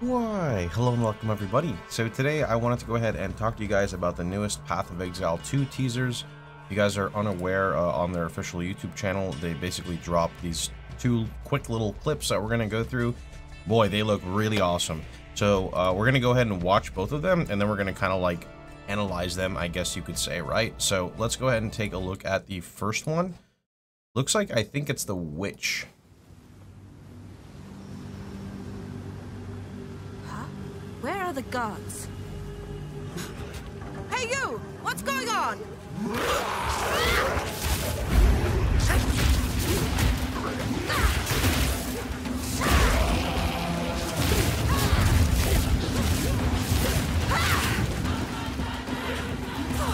Why, hello and welcome everybody. So today I wanted to go ahead and talk to you guys about the newest Path of Exile 2 teasers. If you guys are unaware, on their official YouTube channel, they basically dropped these two quick little clips that we're going to go through. Boy, they look really awesome. So we're going to go ahead and watch both of them, and then we're going to kind of like analyze them, I guess you could say, right? So let's go ahead and take a look at the first one. Looks like, I think it's the witch. Where are the guards? Hey you! What's going on?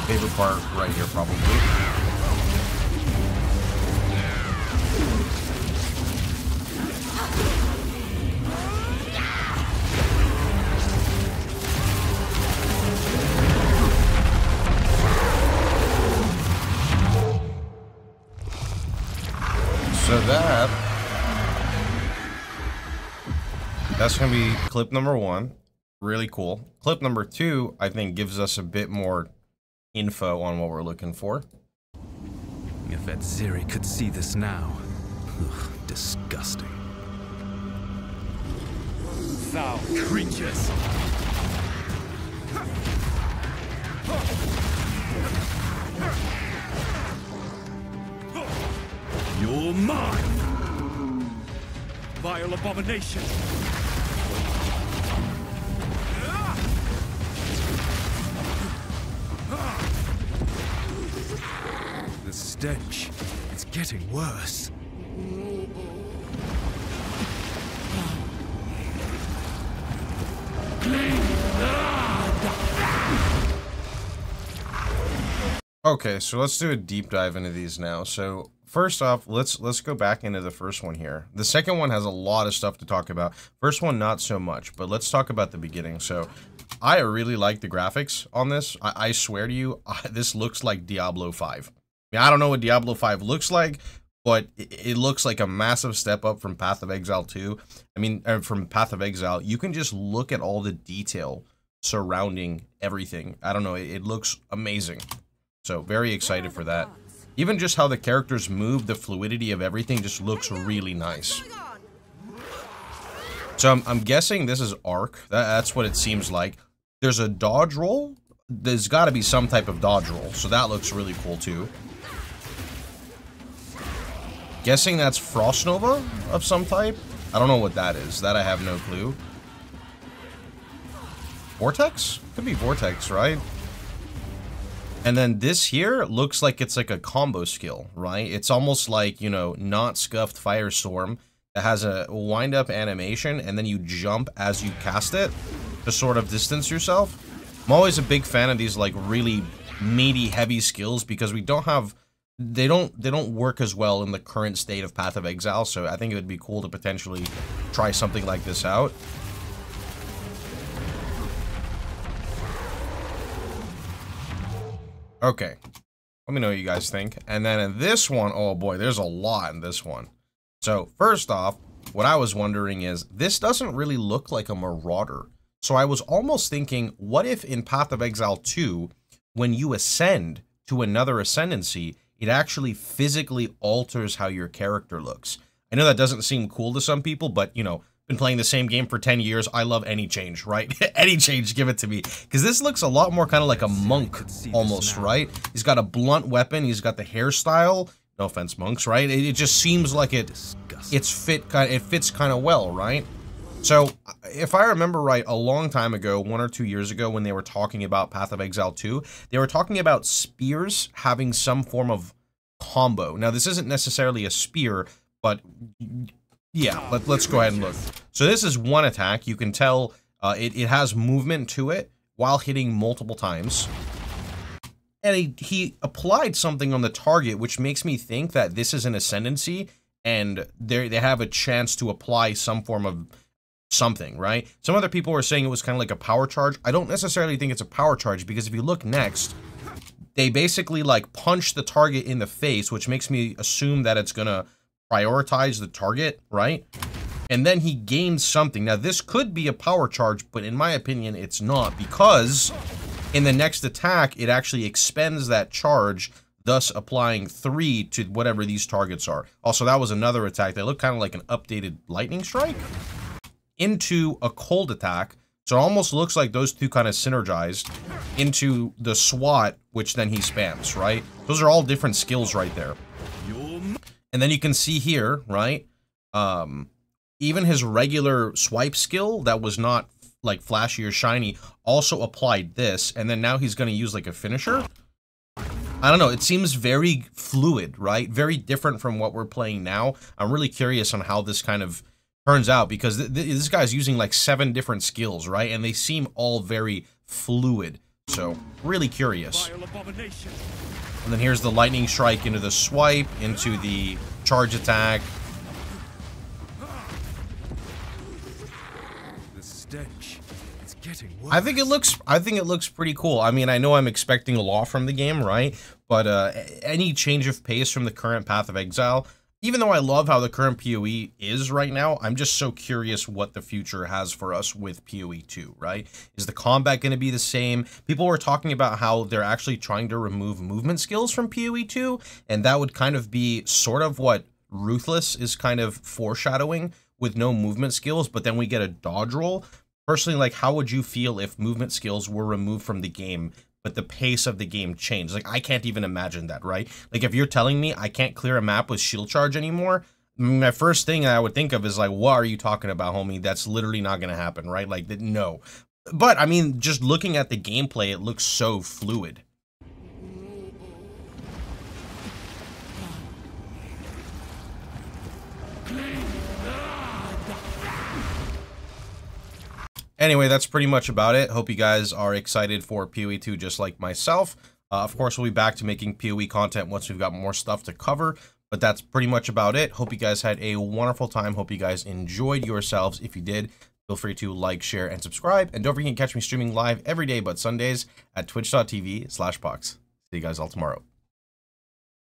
Favorite part right here, probably. So that's going to be clip number one. Really cool. Clip number two, I think, gives us a bit more info on what we're looking for. If Etziri could see this now. Ugh, disgusting. Foul creatures. You're mine! Vile abomination! The stench, it's getting worse. Okay, so let's do a deep dive into these now. So first off, let's go back into the first one here. The second one has a lot of stuff to talk about. First one, not so much, but let's talk about the beginning. So I really like the graphics on this. I swear to you, this looks like Diablo 5. I mean, I don't know what Diablo 5 looks like, but it looks like a massive step up from Path of Exile 2. I mean, from Path of Exile. You can just look at all the detail surrounding everything. I don't know, it looks amazing. So very excited for that. Even just how the characters move, the fluidity of everything just looks really nice. So I'm guessing this is Arc. That's what it seems like. There's a dodge roll. There's got to be some type of dodge roll. So that looks really cool too. Guessing that's Frost Nova of some type. I don't know what that is. That I have no clue. Vortex? Could be Vortex, right? And then this here looks like it's like a combo skill, right? It's almost like, you know, not scuffed Firestorm that has a wind up animation, and then you jump as you cast it to sort of distance yourself. I'm always a big fan of these like really meaty, heavy skills because we don't have, they don't work as well in the current state of Path of Exile. So I think it would be cool to potentially try something like this out. Okay, let me know what you guys think. And then in this one, oh boy, there's a lot in this one. So first off, what I was wondering is, this doesn't really look like a Marauder. So I was almost thinking, what if in Path of Exile 2, when you ascend to another Ascendancy, it actually physically alters how your character looks? I know that doesn't seem cool to some people, but you know, been playing the same game for 10 years. I love any change, right? Any change, give it to me. Because this looks a lot more kind of like a monk almost, right? He's got a blunt weapon. He's got the hairstyle. No offense, monks, right? It just seems like it fits kind of well, right? So if I remember right, a long time ago, 1 or 2 years ago, when they were talking about Path of Exile 2, they were talking about spears having some form of combo. Now, this isn't necessarily a spear, but yeah, let's go ahead and look. So this is one attack. You can tell it has movement to it while hitting multiple times. And he applied something on the target, which makes me think that this is an Ascendancy, and they have a chance to apply some form of something, right? Some other people were saying it was kind of like a power charge. I don't necessarily think it's a power charge, because if you look next, they basically like punch the target in the face, which makes me assume that it's going to prioritize the target, right? and then he gains something. Now, this could be a power charge, but in my opinion, it's not, because in the next attack, it actually expends that charge, thus applying 3 to whatever these targets are. Also, that was another attack that looked kind of like an updated Lightning Strike into a cold attack. So it almost looks like those two kind of synergized into the SWAT, which then he spams, right? Those are all different skills right there. And then you can see here, right? Even his regular swipe skill that was not like flashy or shiny also applied this. And then now he's going to use like a finisher. I don't know. It seems very fluid, right? Very different from what we're playing now. I'm really curious on how this kind of turns out, because this guy's using like 7 different skills, right? And they seem all very fluid. So really curious. And then here's the Lightning Strike into the swipe, into the charge attack. The stench, it's getting worse. I think it looks pretty cool. I mean, I know I'm expecting a lot from the game, right? But any change of pace from the current Path of Exile, even though I love how the current PoE is right now, I'm just so curious what the future has for us with PoE 2, right? Is the combat going to be the same? People were talking about how they're actually trying to remove movement skills from PoE 2, and that would kind of be sort of what Ruthless is kind of foreshadowing with no movement skills, but then we get a dodge roll. Personally, like, how would you feel if movement skills were removed from the game, but the pace of the game changed? Like, I can't even imagine that, right? Like, if you're telling me I can't clear a map with shield charge anymore, my first thing I would think of is like, what are you talking about, homie? That's literally not going to happen, right? Like, no. But, I mean, just looking at the gameplay, it looks so fluid. Anyway, that's pretty much about it. Hope you guys are excited for PoE 2 just like myself. Of course, we'll be back to making PoE content once we've got more stuff to cover. But that's pretty much about it. Hope you guys had a wonderful time. Hope you guys enjoyed yourselves. If you did, feel free to like, share, and subscribe. And don't forget to catch me streaming live every day but Sundays at twitch.tv/pox. See you guys all tomorrow.